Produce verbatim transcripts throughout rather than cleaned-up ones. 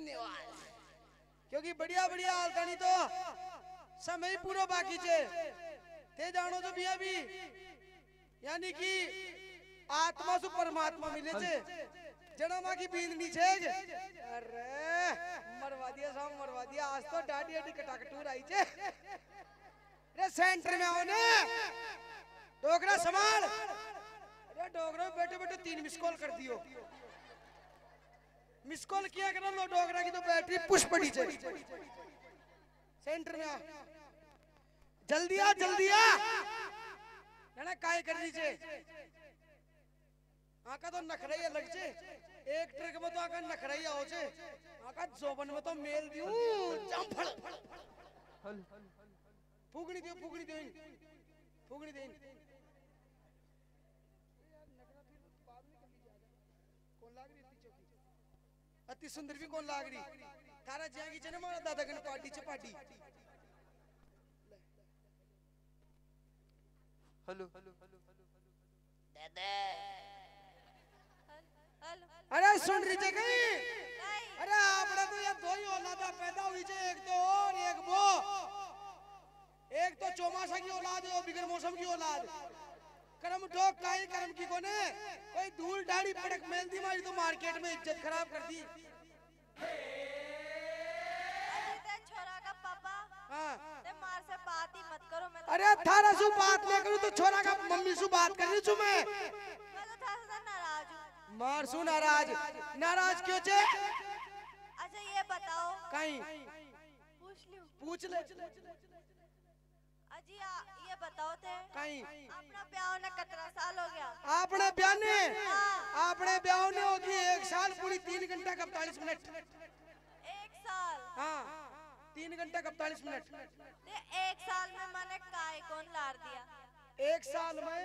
धन्यवाद, क्योंकि बढ़िया बढ़िया आलतानी तो समय पूरा बाकी है। ते जानो जो भी अभी यानी कि आत्मा सु परमात्मा मिले छे, जन्मा की बींदनी छे। अरे मरवा दिया साहब, मरवा दिया। आज तो डाडी डाडी कटाकटूर आई छे। अरे सेंटर में आओ ने, डोगरा संभाल। अरे डोगरा बैठे बैठे तीन मिस कॉल कर दियो। मिस कॉल किया करो, लो डोगरा की तो बैटरी पुश पड़ी छे। सेंटर में आ, जल्दी आ, जल्दी आ। ना काय कर दीजिए, आका तो नखराइया लग जे। एक ट्रिक में तो आका नखराइया हो जे, आका जोबन में तो मेल दियो जंफल फूगनी दियो, फूगनी दियो, फूगनी देन। कौन लाग रही पीछे की अति सुंदर भी? कौन लाग रही थारा जागी छे ने मारा दादा गण पार्टी छे पार्टी। हेलो दादा, अरे सुन रही थे कहीं? अरे आपने तो ये दो ही औलाद पैदा हुई थे, एक तो और एक वो। एक तो चौमासा की औलाद है और बिगर मौसम की औलाद। कर्म ठोक काई कर्म की कोने, कोई धूल डाली पड़क मेल दी मारी तो मार्केट में इज्जत खराब कर दी। छोरा का पापा, हाँ ते मार से बात ही मत करो। मैं अरे थारा सु बात नहीं करूँ तो छोरा का मम्मी सु बात कर रही छू मैं। मार सु नाराज, नाराज क्यों चे? अच्छा ये बताओ कहीं पूछ लियो, पूछ ले। अजी आ, ये बताओ थे कहीं आपना ब्याह ने कितना साल हो गया? आपने ब्याह ने आपने ब्याह ने होगी एक साल पूरी तीन घंटा कपतालीस मिनट। एक साल? हाँ, तीन घंटा कपतालीस मिनट। एक साल में मैंने काय कौन लार दिया? एक साल में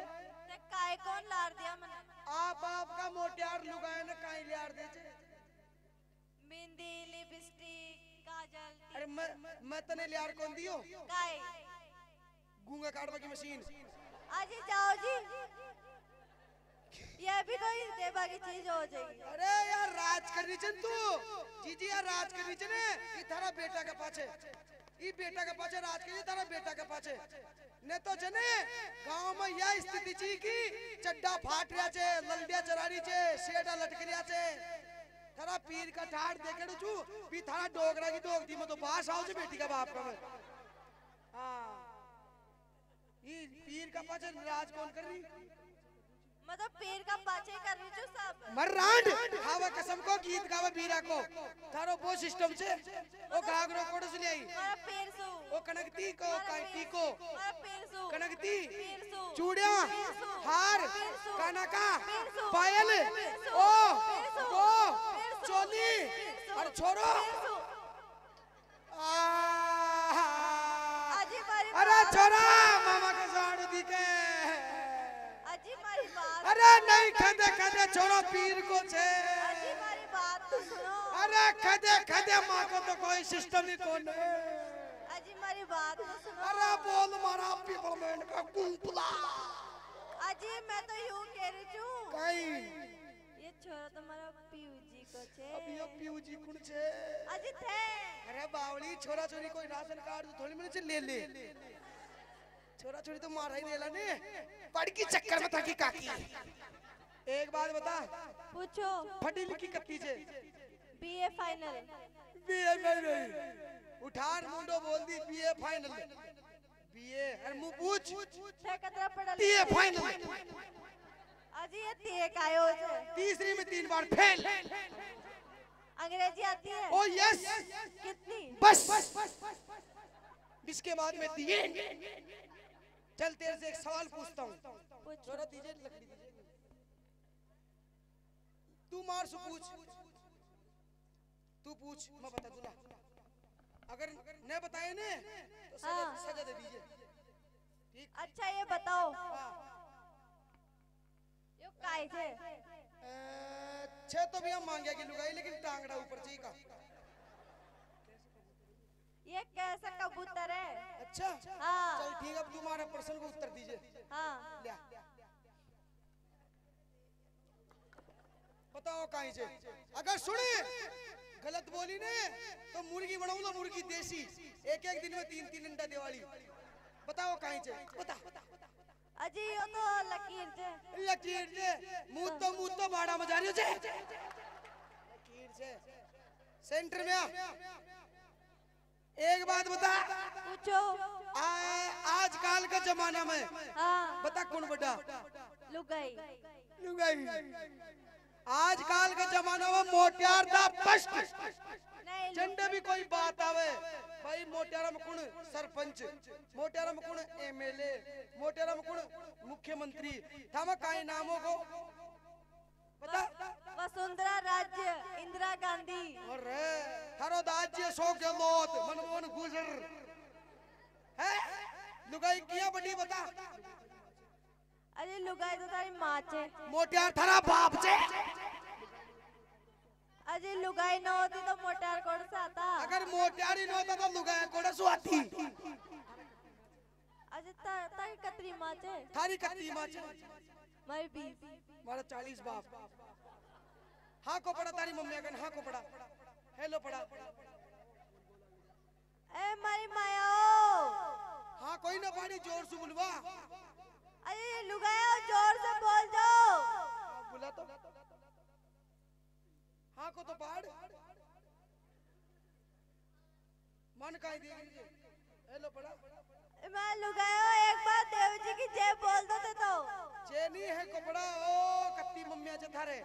ते काय कौन लार दिया मैंने? आप आपका मोटियार लुगाए ना काई लियार दे छे। मेहंदी, लिपस्टिक, काजल। अरे मैं मैं तने लियार कौन दियो? काई गूंगा काटवा की मशीन। आजी जाओ जी, ये भी कोई देवा की चीज हो जाएगी। अरे यार राज करनी चाहिए तू। जी जी यार राज करनी चाहिए। ये थारा बेटा के पाछे, ये बेटा के पाछे राज करनी, थारा बेटा के पाछे ने तो जने गांव में यह स्थिति जी की चड्डा फाट रिया छे, ललडिया चरारी छे, सेडा लटक रिया छे। थारा पीर का ठाट देखेड़ छु भी थारा डोगरा की दोगती में तो बास आओ छे बेटी का बाप का। मैं हां ई पीर का पाछे राज कौन कर रही? मतलब पीर का पाछे कर रही छु सब। मर रांड खावा कसम को, गीत गावे बीरा को। थारो वो सिस्टम छे, ओ घाघरो कोड़ से ले आई मारा पीर सु, ओ कनकती को काटी को मारा पीर सु, कनकती चूड़िया हार काना का पायल ओ वो चोली। और छोरो अरे छोरा मामा का साड़ू दिखे। अरे नहीं खदे खदे छोरो पीर को छे। अरे खदे खदे माँ को तो कोई सिस्टम ही कौन है। अजी मेरी बात तो सुनो। अरे बोल मारा पीपलमेंट का कुंपला। अजी मैं तो यूं कह रही हूँ कहीं ये छोरा तो मारा पीयूजी को छे। अब ये पीयूजी कौन छे? अजी थे अरे बावली छोरा छोरी कोई राशन कार्ड तो थोड़ी मेरे से ले ले। छोरा छोरी तो मारा ही ले ला ने पढ़ की चक्कर में ताकि काकी। एक बात बता, पूछो फटी लिखी कब की छे? BA final. बीए फाइनल उठान मुंडो बोल दी बीए फाइनल। बीए अरे मु पूछ ते कतरा पड़ा बीए फाइनल। अजी ये तीए काय हो छे? तीसरी में तीन बार फेल। अंग्रेजी आती है? Oh yes. कितनी? बस इसके बाद में दिए। चल तेरे से एक सवाल पूछता हूं, जरा दीजिए लकड़ी दीजिए। तू मार से पूछ, तू पूछ मैं बता दूंगा। अगर नहीं बताए ने तो सजा, हाँ। सजा दे दीजिए ठीक। अच्छा ये बताओ यो काय छे? छे तो भी हम मांगे की लुगाई लेकिन टांगड़ा ऊपर जी का। ये कैसा कबूतर है? अच्छा हाँ। चल ठीक, अब तुम्हारे प्रश्न को उत्तर दीजिए। हाँ ले बताओ कहीं से। अगर सुने गलत बोली ने तो मुर्गी बनाऊंगा, मुर्गी देसी, एक एक दिन में तीन तीन अंडा देवाली। बताओ कहीं से बता अजी यो तो लकीर जे लकीर जे मुंह तो मुंह तो बाड़ा मजा रियो जे लकीर जे सेंटर में आ। एक बात बता पूछो आजकल के जमाना में हां बता कौन बड़ा लुगाई लुगाई आजकल के जमाना में मोटियार दा पष्ट जंडे भी कोई बात आवे भाई मोटियारा में कौन सरपंच, मोटियारा में कौन एमएलए, मोटियारा में कौन मुख्यमंत्री, थामा काई नामों को बता। वसुंधरा राज्य, इंदिरा गांधी। अरे थारो राज्य सो के मौत मनमोहन गुजर है लुगाई किया बड़ी बता। अरे लुगाई तो तारी माँ चे मोटियार थारा बाप चे। अजी लुगाई न होती तो मोटियार कोड़ से आता, अगर मोटियार ही न होता तो लुगाई कोड़ से आती। अजी ता तारी कतरी माँ चे थारी कतरी माँ चे मारी बीस मारा चालीस बाप। हाँ को पड़ा तारी मम्मी अगर हाँ को पड़ा हेलो पड़ा ए मारी माया हाँ कोई न पानी जोर से बुलवा। अरे लुगाया जोर से बोल जाओ बुला तो हाँ को तो पाड़ मन काई दे हेलो पड़ा मैं लुगाया एक बार देव जी की जय बोल दो तो जय नहीं है कपड़ा ओ कत्ती मम्मी जे थारे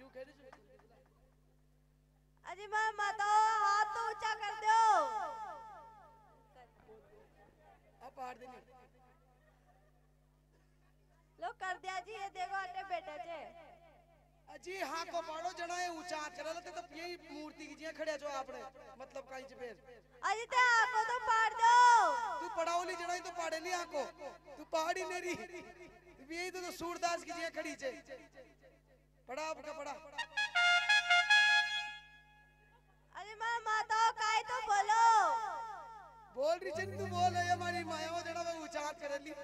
जू घेरी जू। अजी मां माता हाथ तो ऊंचा कर दो अब पाड़ देनी लो कर दिया जी ये देखो आटे बेटा जे अजी हां को पाड़ो जणाए ऊंचा करले तो यही मूर्ति की जिया खड़े जो आपने मतलब काई जे बेर अजी ते आको तो पाड़ दो तू पड़ाओ नहीं जणाई तो पाड़े नहीं आको तू पाड़ी नेरी यही तो सूरदास की जिया खड़ी जे पड़ा आपका पड़ा। अरे मां माता काई तो बोलो बोल रही छन तू बोल ये हमारी माया वो जणा ऊंचा करली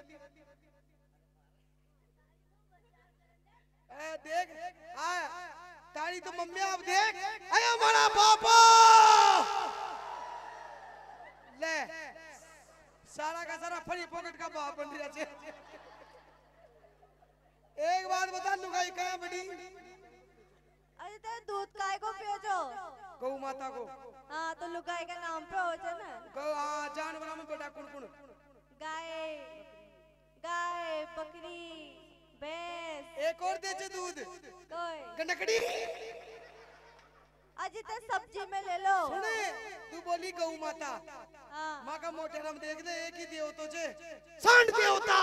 ए देख आ तारी तो मम्मी आप देख ए हमारा पापा ले सारा का सारा फरी पॉकेट का बाप बन रहा है। एक बात बता लुगाई कहां बड़ी अरे तो दूध काय को पियो जो गौ माता को हां तो लुगाई का नाम पे हो जे ना गौ हां जानवरों में बेटा कौन कौन गाय गाय बकरी बेस एक और दे चे दूध कोई गंडकड़ी अजी ते सब्जी में ले लो सुने तू बोली गौ माता हां मां का मोटेरा में देख दे एक ही देवतो छे सांड देवता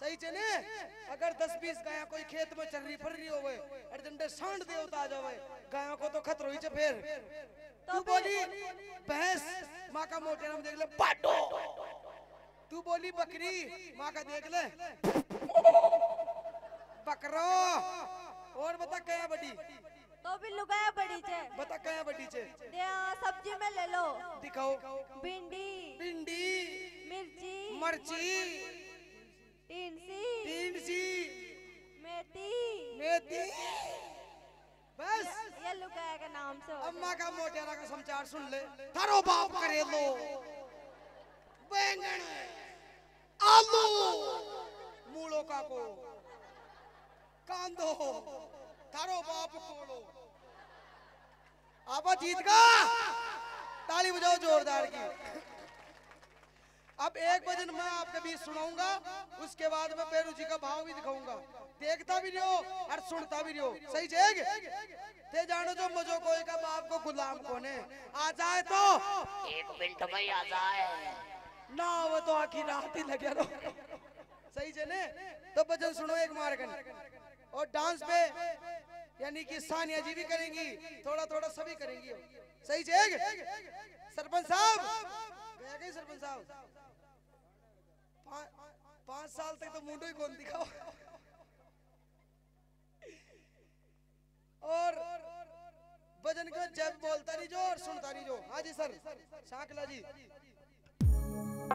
सही छे ने अगर दस बीस गाया कोई खेत में चररी फररी होवे अर्जंडे सांड देवता आ जावे गाया को तो खतरो ही छे फिर तू बोली भैंस मां का मोटेरा में देख ले पाटो तू बोली बकरी माँ का देख ले बकरो और बता क्या बड़ी तो भी लुगाया बड़ी चे बता क्या बड़ी चे सब्जी में ले लो दिखाओ भिंडी भिंडी मिर्ची मिर्ची टिंसी टिंसी मेथी मेथी बस ये लुगाया का नाम से अम्मा का मोटेरा का समाचार सुन ले थारो बाप करे लो बैंगन आलू मूलो का को कांदो थारो बाप कोलो आपा जीत का ताली बजाओ जोरदार की। अब एक भजन मैं आपके बीच सुनाऊंगा उसके बाद मैं पेरू जी का भाव भी दिखाऊंगा देखता भी रहो और सुनता भी रहो सही जेग ते जानो जो मजो कोई का बाप को गुलाम कोने आ जाए तो एक मिनट भाई आ जाए ना वो तो आखी रात ही लगे रहो सही जने तो भजन सुनो एक मार्गन और डांस पे यानी कि सानिया जी भी करेंगी थोड़ा थोड़ा सभी करेंगी सही जग सरपंच साहब गया गई सरपंच साहब पांच साल तक तो मुंडो ही कौन दिखाओ और भजन को जब बोलता नहीं जो और सुनता नहीं जो। हाँ जी सर शाकला जी